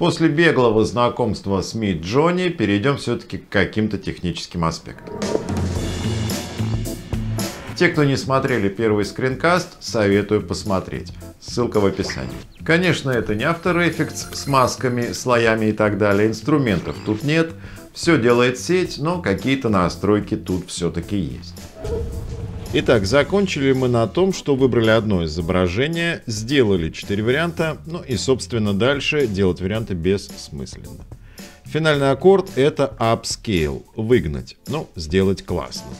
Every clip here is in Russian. После беглого знакомства с Midjourney перейдем все-таки к каким-то техническим аспектам. Те, кто не смотрели первый скринкаст, советую посмотреть. Ссылка в описании. Конечно, это не After Effects с масками, слоями и так далее. Инструментов тут нет. Все делает сеть, но какие-то настройки тут все-таки есть. Итак, закончили мы на том, что выбрали одно изображение, сделали 4 варианта, ну и, собственно, дальше делать варианты бессмысленно. Финальный аккорд — это Upscale, выгнать, ну, сделать классно.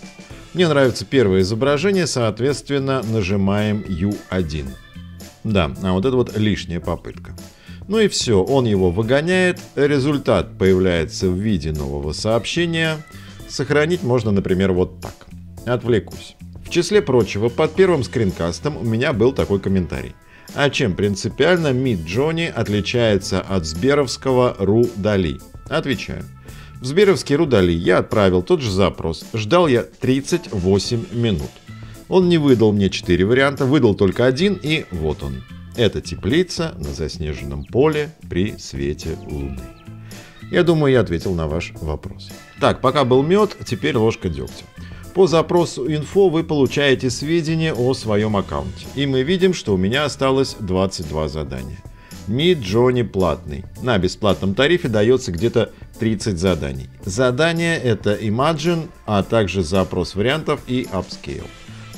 Мне нравится первое изображение, соответственно, нажимаем U1. Да, а вот это вот лишняя попытка. Ну и все, он его выгоняет, результат появляется в виде нового сообщения. Сохранить можно, например, вот так. Отвлекусь. В числе прочего, под первым скринкастом у меня был такой комментарий. А чем принципиально Midjourney отличается от сберовского ruDALL-E? Отвечаю. В сберовский ruDALL-E я отправил тот же запрос. Ждал я 38 минут. Он не выдал мне 4 варианта, выдал только один, и вот он. Это теплица на заснеженном поле при свете луны. Я думаю, я ответил на ваш вопрос. Так, пока был мед, теперь ложка дегтя. По запросу инфо вы получаете сведения о своем аккаунте. И мы видим, что у меня осталось 22 задания. Midjourney платный. На бесплатном тарифе дается где-то 30 заданий. Задания — это Imagine, а также запрос вариантов и Upscale.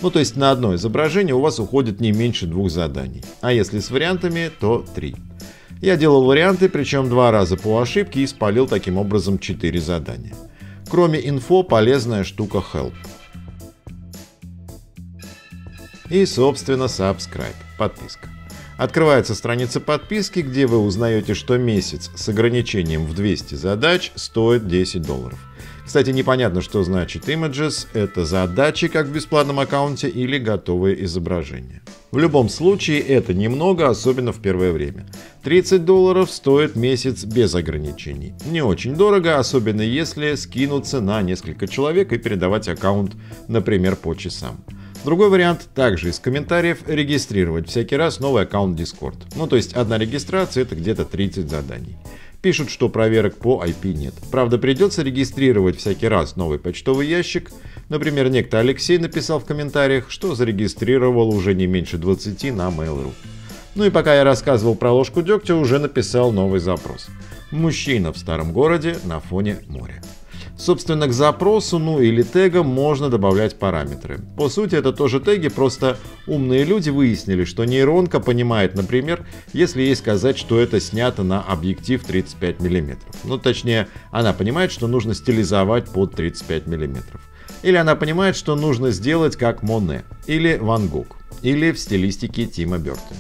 Ну, то есть на одно изображение у вас уходит не меньше 2 заданий. А если с вариантами, то 3. Я делал варианты, причем 2 раза по ошибке, и спалил таким образом 4 задания. Кроме инфо, полезная штука Help. И, собственно, Subscribe, подписка. Открывается страница подписки, где вы узнаете, что месяц с ограничением в 200 задач стоит $10. Кстати, непонятно, что значит Images. Это задачи, как в бесплатном аккаунте, или готовые изображения. В любом случае, это немного, особенно в первое время. $30 стоит месяц без ограничений. Не очень дорого, особенно если скинуться на несколько человек и передавать аккаунт, например, по часам. Другой вариант, также из комментариев, регистрировать всякий раз новый аккаунт Discord. Ну, то есть одна регистрация — это где-то 30 заданий. Пишут, что проверок по IP нет. Правда, придется регистрировать всякий раз новый почтовый ящик. Например, некто Алексей написал в комментариях, что зарегистрировал уже не меньше 20 на Mail.ru. Ну и пока я рассказывал про ложку дегтя, уже написал новый запрос. Мужчина в старом городе на фоне моря. Собственно, к запросу, ну или тегам, можно добавлять параметры. По сути, это тоже теги, просто умные люди выяснили, что нейронка понимает, например, если ей сказать, что это снято на объектив 35 мм. Ну, точнее, она понимает, что нужно стилизовать под 35 мм. Или она понимает, что нужно сделать как Моне, или Ван Гог, или в стилистике Тима Бёртона.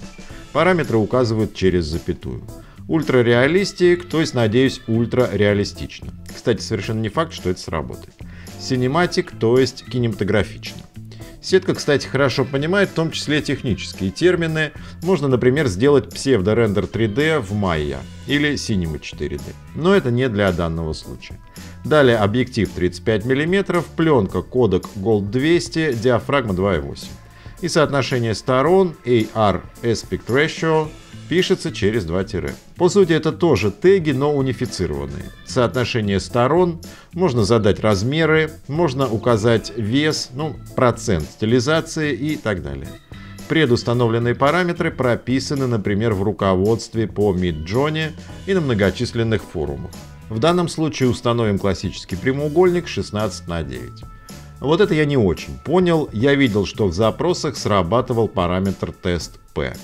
Параметры указывают через запятую. Ультрареалистик, то есть, надеюсь, ультрареалистично. Кстати, совершенно не факт, что это сработает. Синематик, то есть кинематографично. Сетка, кстати, хорошо понимает в том числе технические термины. Можно, например, сделать псевдорендер 3D в Maya или Cinema 4D. Но это не для данного случая. Далее объектив 35 мм, пленка Kodak Gold 200, диафрагма 2.8. И соотношение сторон AR Aspect Ratio пишется через 2 тире. По сути, это тоже теги, но унифицированные. Соотношение сторон, можно задать размеры, можно указать вес, ну, процент стилизации и так далее. Предустановленные параметры прописаны, например, в руководстве по Midjourney и на многочисленных форумах. В данном случае установим классический прямоугольник 16:9. Вот это я не очень понял. Я видел, что в запросах срабатывал параметр тест P.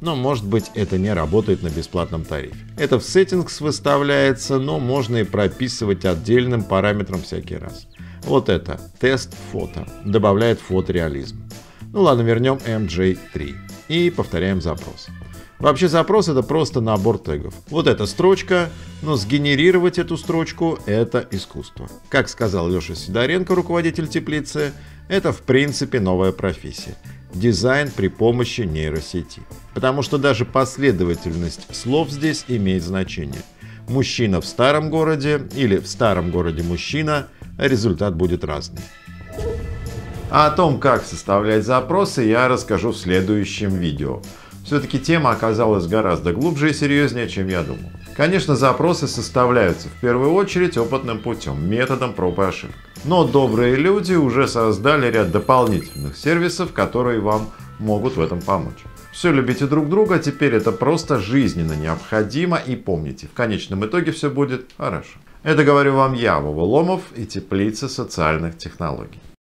Но, может быть, это не работает на бесплатном тарифе. Это в Settings выставляется, но можно и прописывать отдельным параметром всякий раз. Вот это тест фото. Добавляет фотореализм. Ну ладно, вернем MJ3 и повторяем запрос. Вообще запрос — это просто набор тегов. Вот эта строчка, но сгенерировать эту строчку — это искусство. Как сказал Леша Сидоренко, руководитель теплицы, это в принципе новая профессия. Дизайн при помощи нейросети. Потому что даже последовательность слов здесь имеет значение. Мужчина в старом городе или в старом городе мужчина, результат будет разный. О том, как составлять запросы, я расскажу в следующем видео. Все-таки тема оказалась гораздо глубже и серьезнее, чем я думал. Конечно, запросы составляются в первую очередь опытным путем, методом проб и ошибок. Но добрые люди уже создали ряд дополнительных сервисов, которые вам могут в этом помочь. Все, любите друг друга, теперь это просто жизненно необходимо, и помните, в конечном итоге все будет хорошо. Это говорю вам я, Вова Ломов, и Теплица социальных технологий.